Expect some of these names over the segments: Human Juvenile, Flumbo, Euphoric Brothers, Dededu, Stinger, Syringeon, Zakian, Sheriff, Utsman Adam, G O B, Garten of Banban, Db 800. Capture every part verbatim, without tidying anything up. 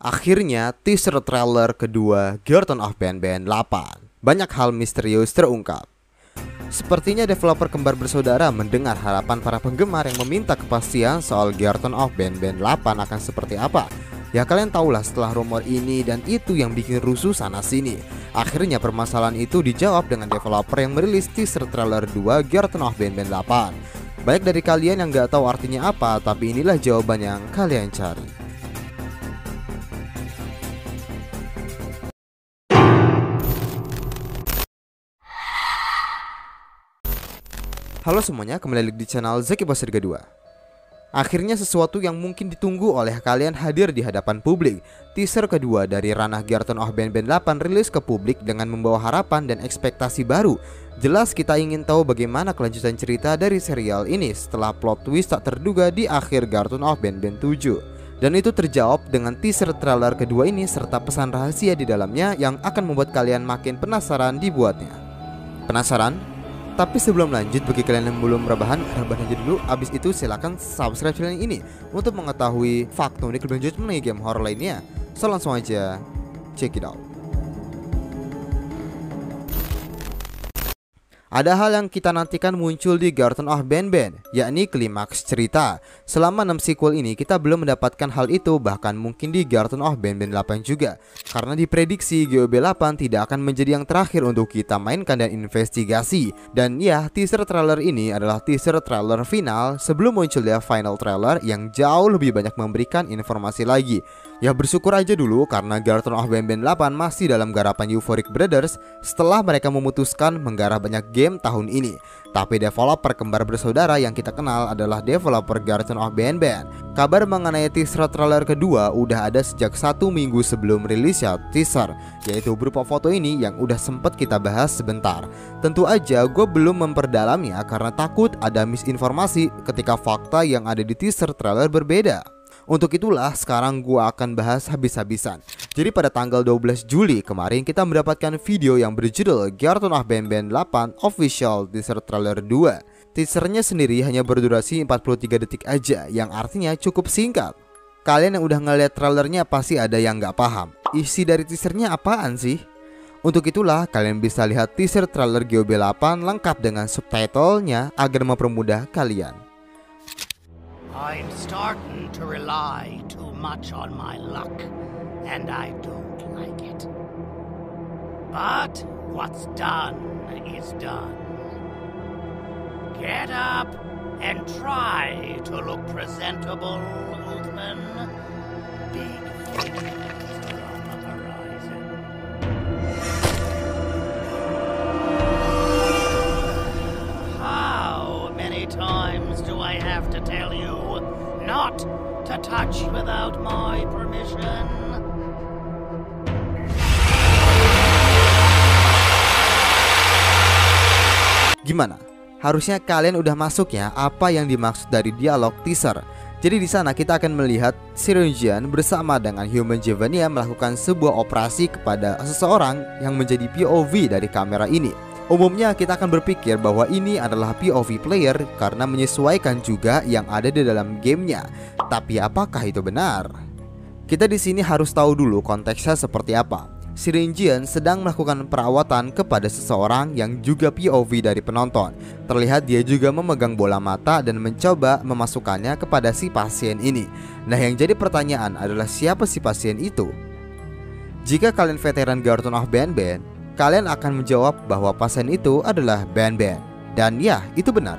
Akhirnya teaser trailer kedua Garten of Banban delapan. Banyak hal misterius terungkap. Sepertinya developer kembar bersaudara mendengar harapan para penggemar yang meminta kepastian soal Garten of Banban delapan akan seperti apa. Ya kalian tahulah, setelah rumor ini dan itu yang bikin rusuh sana sini. Akhirnya permasalahan itu dijawab dengan developer yang merilis teaser trailer dua Garten of Banban delapan. Banyak dari kalian yang gak tahu artinya apa, tapi inilah jawaban yang kalian cari. Halo semuanya, kembali lagi di channel zaky forty forty-two. Akhirnya sesuatu yang mungkin ditunggu oleh kalian hadir di hadapan publik. Teaser kedua dari ranah Garten of Banban delapan rilis ke publik dengan membawa harapan dan ekspektasi baru. Jelas kita ingin tahu bagaimana kelanjutan cerita dari serial ini setelah plot twist tak terduga di akhir Garten of Banban tujuh. Dan itu terjawab dengan teaser trailer kedua ini serta pesan rahasia di dalamnya yang akan membuat kalian makin penasaran dibuatnya. Penasaran? Tapi sebelum lanjut, bagi kalian yang belum rebahan, rebahan aja dulu. Abis itu silahkan subscribe channel ini untuk mengetahui fakta unik lebih lanjut mengenai game horror lainnya. So langsung aja check it out. Ada hal yang kita nantikan muncul di Garten of Banban, yakni klimaks cerita. Selama enam sequel ini kita belum mendapatkan hal itu, bahkan mungkin di Garten of Banban delapan juga. Karena diprediksi G O B delapan tidak akan menjadi yang terakhir untuk kita mainkan dan investigasi. Dan ya, teaser trailer ini adalah teaser trailer final sebelum munculnya final trailer yang jauh lebih banyak memberikan informasi lagi. Ya bersyukur aja dulu karena Garten of Banban delapan masih dalam garapan Euphoric Brothers setelah mereka memutuskan menggarap banyak game tahun ini. Tapi developer kembar bersaudara yang kita kenal adalah developer Garten of Banban. Kabar mengenai teaser trailer kedua udah ada sejak satu minggu sebelum rilisnya teaser, yaitu berupa foto ini yang udah sempet kita bahas sebentar. Tentu aja gue belum memperdalamnya karena takut ada misinformasi ketika fakta yang ada di teaser trailer berbeda. Untuk itulah sekarang gua akan bahas habis-habisan. Jadi pada tanggal dua belas Juli kemarin kita mendapatkan video yang berjudul Garten of Banban delapan Official Teaser Trailer dua. Teasernya sendiri hanya berdurasi empat puluh tiga detik aja, yang artinya cukup singkat. Kalian yang udah ngeliat trailernya pasti ada yang nggak paham. Isi dari teasernya apaan sih? Untuk itulah kalian bisa lihat teaser trailer G O B delapan lengkap dengan subtitlenya agar mempermudah kalian. I'm starting to rely too much on my luck, and I don't like it. But what's done is done. Get up and try to look presentable, Oldman. Big things are on the horizon. How many times do I have to tell you? Not to touch without my permission. Gimana? Harusnya kalian udah masuk ya apa yang dimaksud dari dialog teaser. Jadi di sana kita akan melihat Syringeon bersama dengan Human Juvenile melakukan sebuah operasi kepada seseorang yang menjadi P O V dari kamera ini. Umumnya kita akan berpikir bahwa ini adalah P O V player karena menyesuaikan juga yang ada di dalam gamenya. Tapi apakah itu benar? Kita di sini harus tahu dulu konteksnya seperti apa. Syringeon sedang melakukan perawatan kepada seseorang yang juga P O V dari penonton. Terlihat dia juga memegang bola mata dan mencoba memasukkannya kepada si pasien ini. Nah yang jadi pertanyaan adalah siapa si pasien itu? Jika kalian veteran Garten of Banban, kalian akan menjawab bahwa pasien itu adalah Banban. Dan ya, itu benar.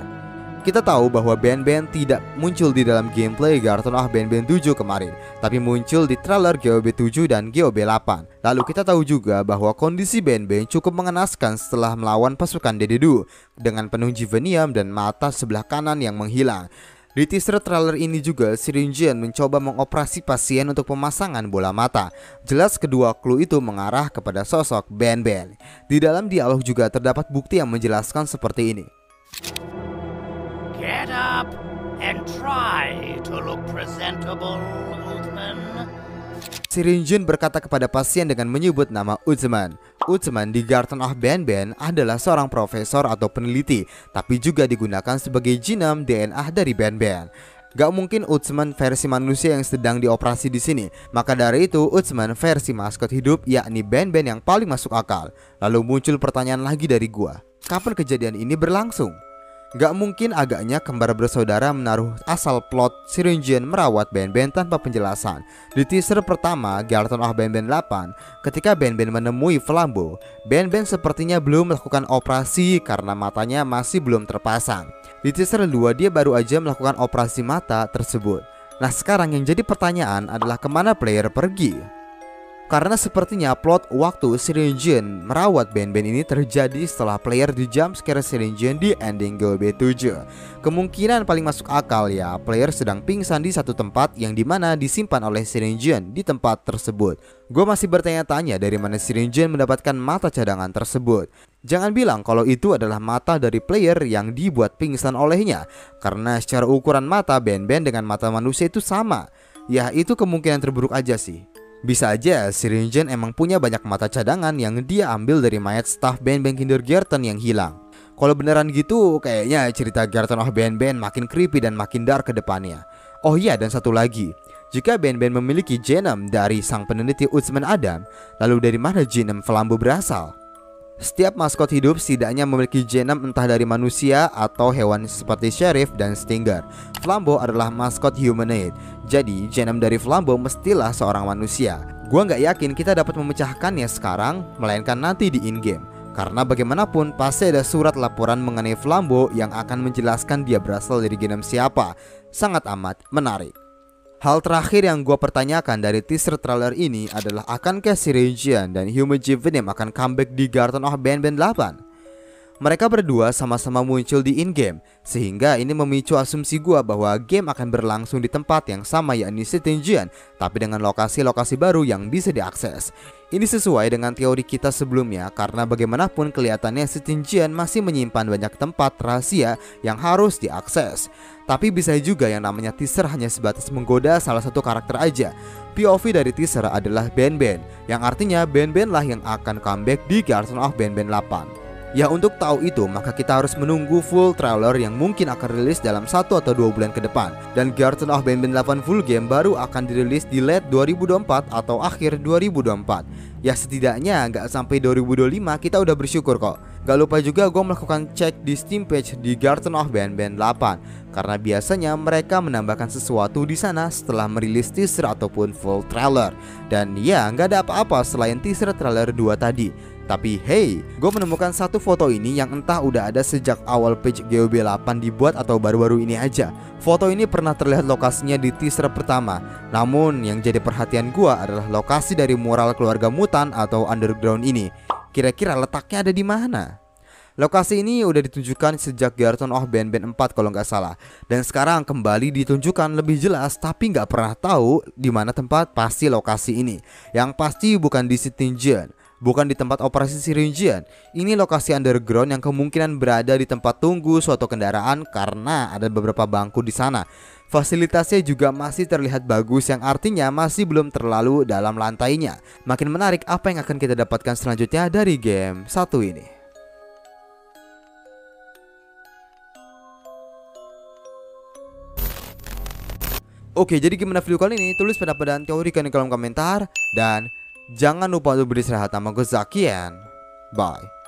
Kita tahu bahwa Banban tidak muncul di dalam gameplay Garten of Banban tujuh kemarin, tapi muncul di trailer G O B tujuh dan G O B delapan. Lalu kita tahu juga bahwa kondisi Banban cukup mengenaskan setelah melawan pasukan Dededu dengan penuh juveniam dan mata sebelah kanan yang menghilang. Di teaser trailer ini juga Syringeon mencoba mengoperasi pasien untuk pemasangan bola mata. Jelas kedua clue itu mengarah kepada sosok Banban. Di dalam dialog juga terdapat bukti yang menjelaskan seperti ini. Get up and try to look presentable, Oldman. Syringeon berkata kepada pasien dengan menyebut nama Oldman. Oldman di Garten of Banban adalah seorang profesor atau peneliti, tapi juga digunakan sebagai jinam D N A dari Banban. Gak mungkin Utsman versi manusia yang sedang dioperasi di sini. Maka dari itu Utsman versi maskot hidup, yakni Banban yang paling masuk akal. Lalu muncul pertanyaan lagi dari gua, kapan kejadian ini berlangsung? Gak mungkin agaknya kembar bersaudara menaruh asal plot Syringeon merawat Banban tanpa penjelasan. Di teaser pertama Garten of Banban delapan, ketika Banban menemui Flumbo, Banban sepertinya belum melakukan operasi karena matanya masih belum terpasang. Di teaser dua dia baru aja melakukan operasi mata tersebut. Nah sekarang yang jadi pertanyaan adalah kemana player pergi? Karena sepertinya plot waktu Syringeon merawat Banban ini terjadi setelah player di jumpscare Syringeon di ending G O B tujuh. Kemungkinan paling masuk akal ya, player sedang pingsan di satu tempat yang dimana disimpan oleh Syringeon di tempat tersebut. Gue masih bertanya-tanya dari mana Syringeon mendapatkan mata cadangan tersebut. Jangan bilang kalau itu adalah mata dari player yang dibuat pingsan olehnya, karena secara ukuran mata Banban dengan mata manusia itu sama. Ya itu kemungkinan terburuk aja sih. Bisa aja Syringeon emang punya banyak mata cadangan yang dia ambil dari mayat staff Banban Kindergarten yang hilang. Kalau beneran gitu, kayaknya cerita Garten of Banban makin creepy dan makin dark ke depannya. Oh iya, dan satu lagi, jika Banban memiliki genom dari sang peneliti Utsman Adam, lalu dari mana genom Flumbo berasal? Setiap maskot hidup setidaknya memiliki genom entah dari manusia atau hewan seperti Sheriff dan Stinger. Flumbo adalah maskot humanoid, jadi genom dari Flumbo mestilah seorang manusia. Gua nggak yakin kita dapat memecahkannya sekarang, melainkan nanti di in-game. Karena bagaimanapun pasti ada surat laporan mengenai Flumbo yang akan menjelaskan dia berasal dari genom siapa. Sangat amat menarik. Hal terakhir yang gue pertanyakan dari teaser trailer ini adalah akankah Syringeon dan Human Juvenile akan comeback di Garten of Banban delapan? Mereka berdua sama-sama muncul di in-game, sehingga ini memicu asumsi gue bahwa game akan berlangsung di tempat yang sama yakni Syringeon, tapi dengan lokasi-lokasi baru yang bisa diakses. Ini sesuai dengan teori kita sebelumnya karena bagaimanapun kelihatannya Syringeon masih menyimpan banyak tempat rahasia yang harus diakses. Tapi bisa juga yang namanya teaser hanya sebatas menggoda salah satu karakter aja. P O V dari teaser adalah Banban, yang artinya Banban lah yang akan comeback di Garten of Banban delapan. Ya untuk tahu itu maka kita harus menunggu full trailer yang mungkin akan rilis dalam satu atau dua bulan ke depan. Dan Garten of Banban delapan full game baru akan dirilis di late dua ribu dua puluh empat atau akhir dua ribu dua puluh empat. Ya setidaknya nggak sampai dua ribu dua puluh lima kita udah bersyukur kok. Gak lupa juga gue melakukan cek di Steam page di Garten of Banban delapan, karena biasanya mereka menambahkan sesuatu di sana setelah merilis teaser ataupun full trailer. Dan ya nggak ada apa-apa selain teaser trailer dua tadi. Tapi hey, gue menemukan satu foto ini yang entah udah ada sejak awal page G O B delapan dibuat atau baru-baru ini aja. Foto ini pernah terlihat lokasinya di teaser pertama. Namun yang jadi perhatian gue adalah lokasi dari mural keluarga mutan atau underground ini. Kira-kira letaknya ada di mana? Lokasi ini udah ditunjukkan sejak Garten of Banban empat kalau nggak salah, dan sekarang kembali ditunjukkan lebih jelas, tapi nggak pernah tahu di mana tempat pasti lokasi ini. Yang pasti bukan di Syringeon, bukan di tempat operasi Syringeon. Ini lokasi underground yang kemungkinan berada di tempat tunggu suatu kendaraan karena ada beberapa bangku di sana. Fasilitasnya juga masih terlihat bagus yang artinya masih belum terlalu dalam lantainya. Makin menarik apa yang akan kita dapatkan selanjutnya dari game satu ini. Oke, jadi gimana video kali ini? Tulis pendapat dan teori kalian di kolom komentar. Dan jangan lupa untuk beristirahat. Nama gue Zakian, bye.